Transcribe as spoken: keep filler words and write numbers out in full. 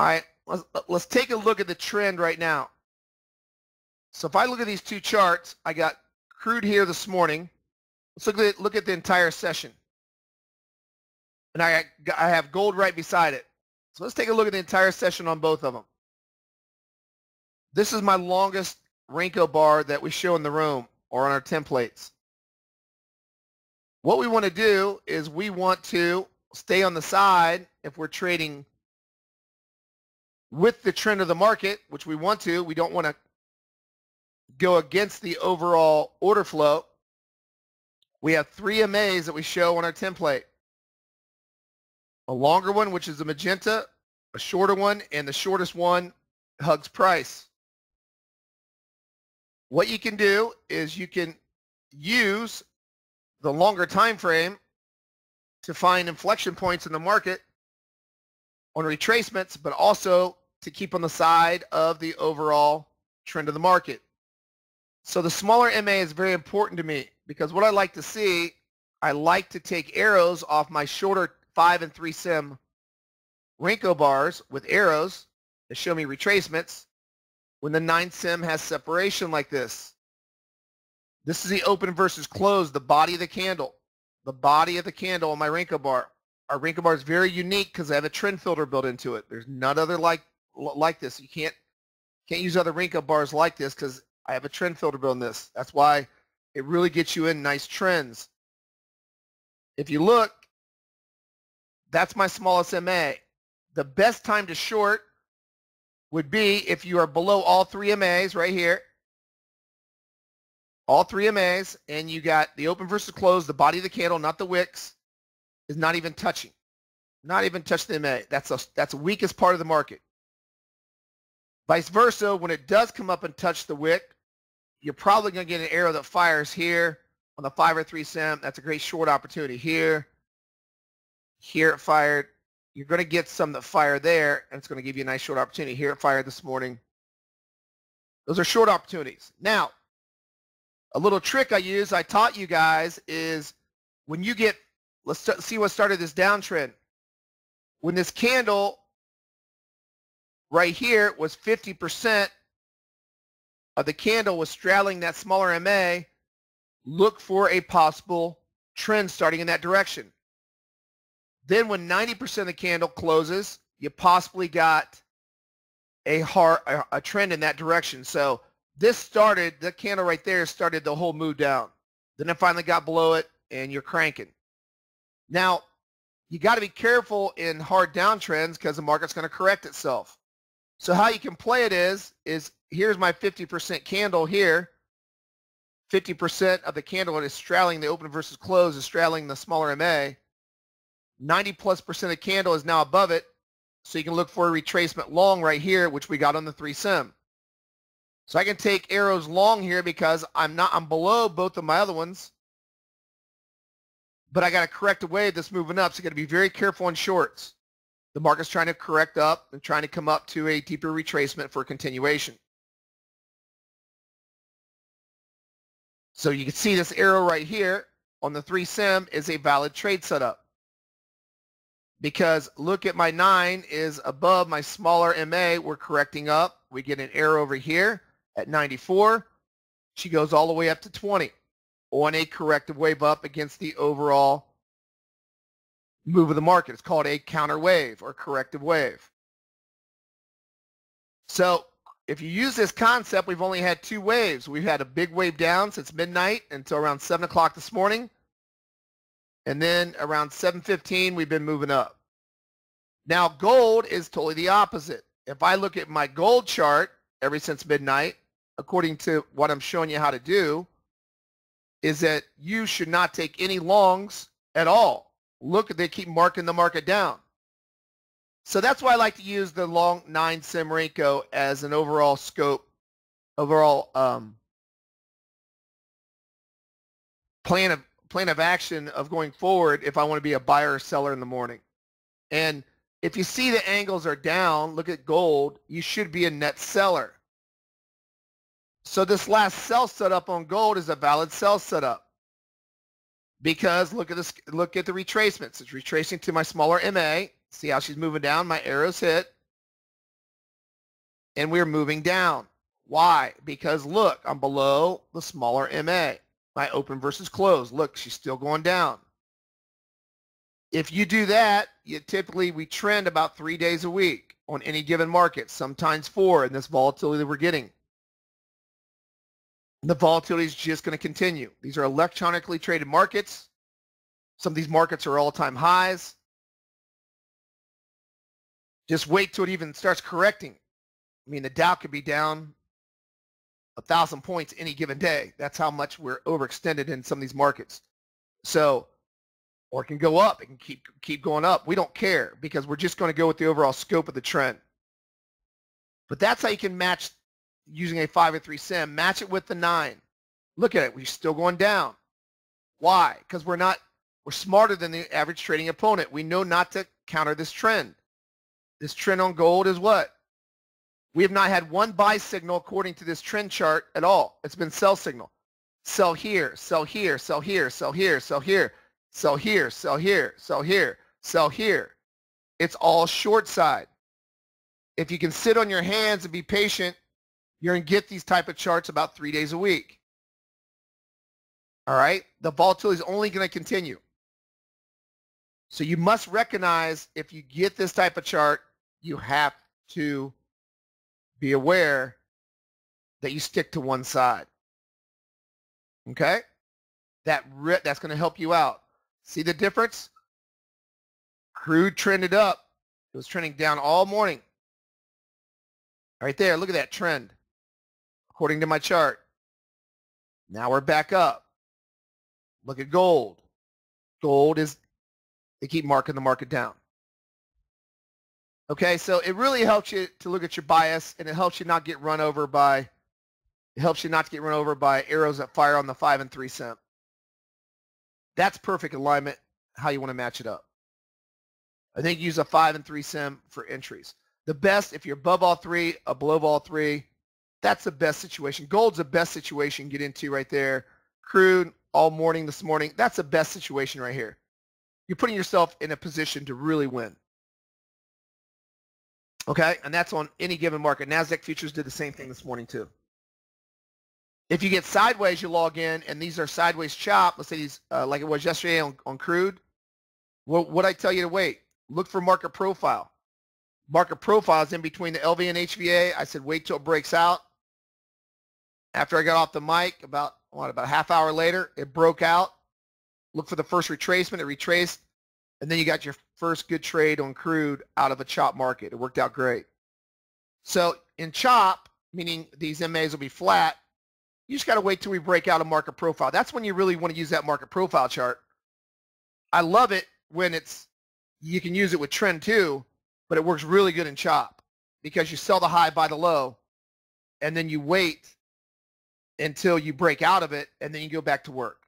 All right, let's, let's take a look at the trend right now. So if I look at these two charts, I got crude here this morning. Let's look at, look at the entire session. And I, I have gold right beside it. So let's take a look at the entire session on both of them. This is my longest Renko bar that we show in the room or on our templates. What we want to do is we want to stay on the side if we're trading with the trend of the market, which we want to. We don't want to go against the overall order flow. We have three M As that we show on our template. A longer one, which is the magenta, a shorter one, and the shortest one hugs price. What you can do is you can use the longer time frame to find inflection points in the market on retracements, but also to keep on the side of the overall trend of the market. So the smaller M A is very important to me because what I like to see, I like to take arrows off my shorter five and three sim Renko bars with arrows that show me retracements when the nine sim has separation like this. This is the open versus closed, the body of the candle. The body of the candle on my Renko bar. Our Renko bar is very unique because I have a trend filter built into it. There's none other like like this. You can't can't use other Renko bars like this because I have a trend filter built in this. That's why it really gets you in nice trends. If you look, that's my smallest M A. The best time to short would be if you are below all three M As right here. All three M As, and you got the open versus closed, the body of the candle, not the wicks, is not even touching. Not even touch the M A. That's a, that's the weakest part of the market. Vice versa, when it does come up and touch the wick, you're probably going to get an arrow that fires here on the five or three sim. That's a great short opportunity here. Here it fired. You're going to get some that fire there, and it's going to give you a nice short opportunity. Here it fired this morning. Those are short opportunities. Now, a little trick I use, I taught you guys, is when you get, let's start, see what started this downtrend. When this candle right here was fifty percent of the candle was straddling that smaller M A, look for a possible trend starting in that direction. Then when ninety percent of the candle closes, you possibly got a, hard, a, a trend in that direction. So this started, the candle right there started the whole move down. Then it finally got below it and you're cranking. Now, you got to be careful in hard downtrends because the market's going to correct itself. So how you can play it is, is here's my fifty percent candle here. fifty percent of the candle is straddling the open versus close is straddling the smaller M A. ninety plus percent of the candle is now above it. So you can look for a retracement long right here, which we got on the three sim. So I can take arrows long here because I'm not I'm below both of my other ones. But I got to correct a wave that's moving up. So you got to be very careful in shorts. The market's trying to correct up and trying to come up to a deeper retracement for continuation. So you can see this arrow right here on the three sim is a valid trade setup. Because look at my nine is above my smaller M A. We're correcting up. We get an arrow over here at ninety-four. She goes all the way up to twenty on a corrective wave up against the overall move of the market. It's called a counter wave or corrective wave. So if you use this concept, we've only had two waves. We've had a big wave down since midnight until around seven o'clock this morning. And then around seven fifteen, we've been moving up. Now, gold is totally the opposite. If I look at my gold chart ever since midnight, according to what I'm showing you how to do, is that you should not take any longs at all. Look, they keep marking the market down. So that's why I like to use the long nine sim Renko as an overall scope, overall um, plan of plan of action of going forward if I want to be a buyer or seller in the morning. And if you see the angles are down, look at gold, you should be a net seller. So this last sell setup on gold is a valid sell setup because look at this, look at the retracements. It's retracing to my smaller M A. See how she's moving down? My arrows hit. and we're moving down. Why? Because look, I'm below the smaller M A. My open versus close. Look, she's still going down. If you do that, you typically we trend about three days a week on any given market, sometimes four in this volatility that we're getting. The volatility is just going to continue. These are electronically traded markets. Some of these markets are all-time highs. Just wait till it even starts correcting. I mean, the Dow could be down a thousand points any given day. That's how much we're overextended in some of these markets. So, or it can go up. It can keep keep going up. We don't care because we're just going to go with the overall scope of the trend. But that's how you can match using a five or three sim. Match it with the nine. Look at it. We're still going down. Why? Because we're not. We're smarter than the average trading opponent. We know not to counter this trend. This trend on gold is what? We have not had one buy signal according to this trend chart at all. It's been sell signal. Sell here, sell here, sell here, sell here, sell here, sell here, sell here, sell here, sell here. It's all short side. If you can sit on your hands and be patient, you're going to get these type of charts about three days a week. All right? The volatility is only going to continue. So you must recognize if you get this type of chart, you have to be aware that you stick to one side. Okay? That that's going to help you out. See the difference? Crude trended up. It was trending down all morning. Right there, look at that trend. According to my chart. Now we're back up. Look at gold. Gold is, they keep marking the market down. Okay, so it really helps you to look at your bias, and it helps you not get run over by, it helps you not to get run over by arrows that fire on the five and three cent. That's perfect alignment, how you want to match it up. I think use a five and three sim for entries. The best, if you're above all three, or below all three, that's the best situation. Gold's the best situation you get into right there. Crude all morning this morning, that's the best situation right here. You're putting yourself in a position to really win. Okay, and that's on any given market. NASDAQ futures did the same thing this morning too. If you get sideways, you log in, and these are sideways chop. Let's say these, uh, like it was yesterday on, on crude. Well, what I tell you to wait, look for market profile. Market profile is in between the L V and H V A. I said wait till it breaks out. After I got off the mic, about what, about a half hour later, it broke out. Look for the first retracement. It retraced, and then you got your first good trade on crude out of a chop market. It worked out great. So in chop, meaning these M As will be flat, you just got to wait till we break out a market profile. That's when you really want to use that market profile chart. I love it when it's, you can use it with trend too, but it works really good in chop because you sell the high, buy the low, and then you wait until you break out of it, and then you go back to work.